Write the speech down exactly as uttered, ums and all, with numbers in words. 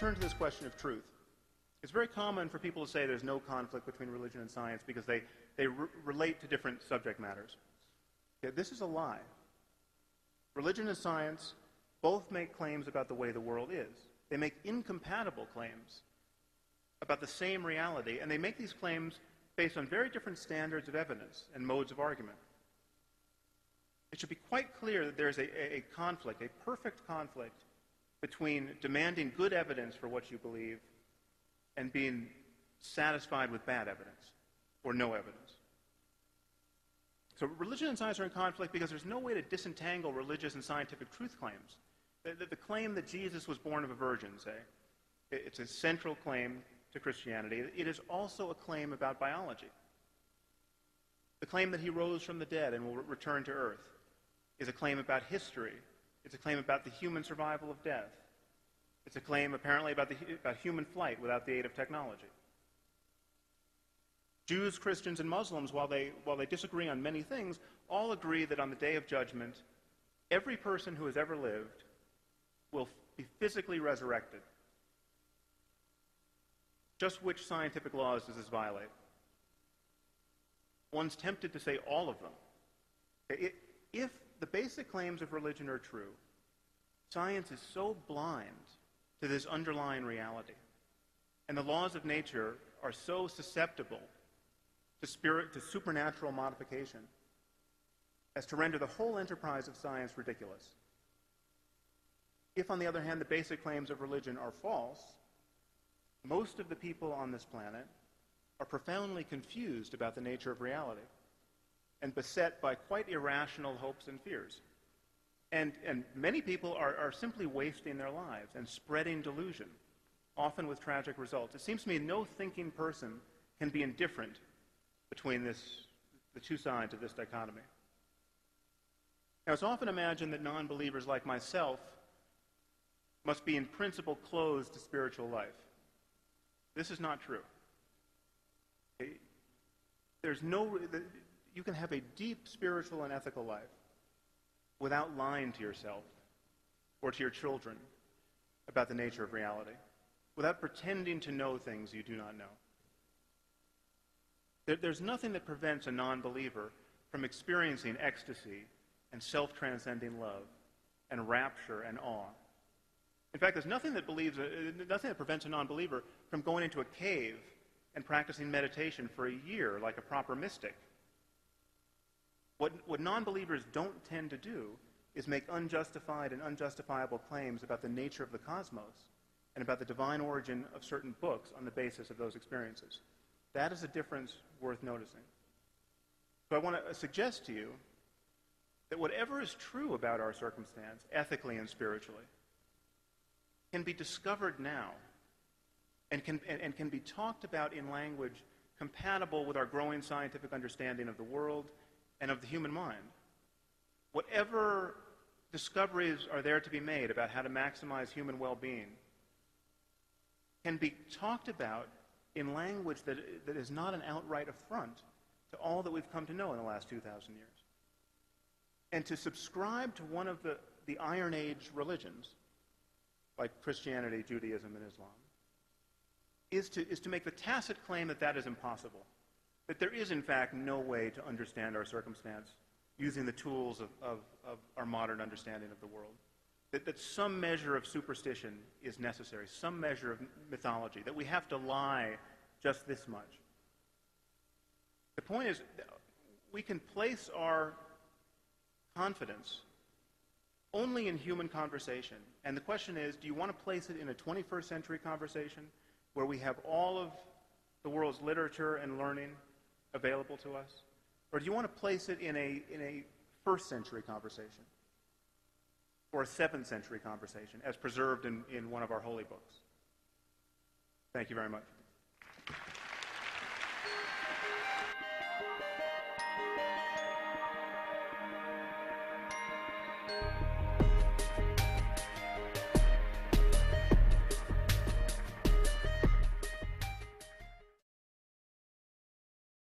turn to this question of truth. It's very common for people to say there's no conflict between religion and science because they, they re relate to different subject matters. Okay, this is a lie. Religion and science both make claims about the way the world is. They make incompatible claims about the same reality, and they make these claims based on very different standards of evidence and modes of argument. It should be quite clear that there is a, a conflict, a perfect conflict, between demanding good evidence for what you believe and being satisfied with bad evidence or no evidence. So religion and science are in conflict because there's no way to disentangle religious and scientific truth claims. The, the, the claim that Jesus was born of a virgin, say, it's a central claim to Christianity. It is also a claim about biology. The claim that he rose from the dead and will re return to earth is a claim about history. It's a claim about the human survival of death. It's a claim apparently about, the, about human flight without the aid of technology. Jews, Christians, and Muslims, while they, while they disagree on many things, all agree that on the Day of Judgment, every person who has ever lived will be physically resurrected. Just which scientific laws does this violate? One's tempted to say all of them. It, if the basic claims of religion are true, science is so blind to this underlying reality, and the laws of nature are so susceptible to spirit, to supernatural modification, as to render the whole enterprise of science ridiculous. If, on the other hand, the basic claims of religion are false, most of the people on this planet are profoundly confused about the nature of reality and beset by quite irrational hopes and fears. And, and many people are, are simply wasting their lives and spreading delusion, often with tragic results. It seems to me no thinking person can be indifferent between this, the two sides of this dichotomy. Now, it's often imagined that non-believers like myself must be in principle closed to spiritual life. This is not true. There's no, you can have a deep spiritual and ethical life without lying to yourself or to your children about the nature of reality, without pretending to know things you do not know. There, there's nothing that prevents a non-believer from experiencing ecstasy and self-transcending love and rapture and awe. In fact, there's nothing that, believes, nothing that prevents a non-believer from going into a cave and practicing meditation for a year like a proper mystic. What, what non-believers don't tend to do is make unjustified and unjustifiable claims about the nature of the cosmos and about the divine origin of certain books on the basis of those experiences. That is a difference worth noticing. So I want to suggest to you that whatever is true about our circumstance, ethically and spiritually, can be discovered now and can, and, and can be talked about in language compatible with our growing scientific understanding of the world and of the human mind. Whatever discoveries are there to be made about how to maximize human well-being can be talked about in language that, that is not an outright affront to all that we've come to know in the last two thousand years. And to subscribe to one of the, the Iron Age religions, like Christianity, Judaism, and Islam, is to, is to make the tacit claim that that is impossible, that there is, in fact, no way to understand our circumstance using the tools of, of, of our modern understanding of the world, that, that some measure of superstition is necessary, some measure of mythology, that we have to lie just this much. The point is, we can place our confidence only in human conversation. And the question is, do you want to place it in a twenty-first century conversation where we have all of the world's literature and learning available to us? Or do you want to place it in a, in a first century conversation or a seventh century conversation as preserved in, in one of our holy books? Thank you very much.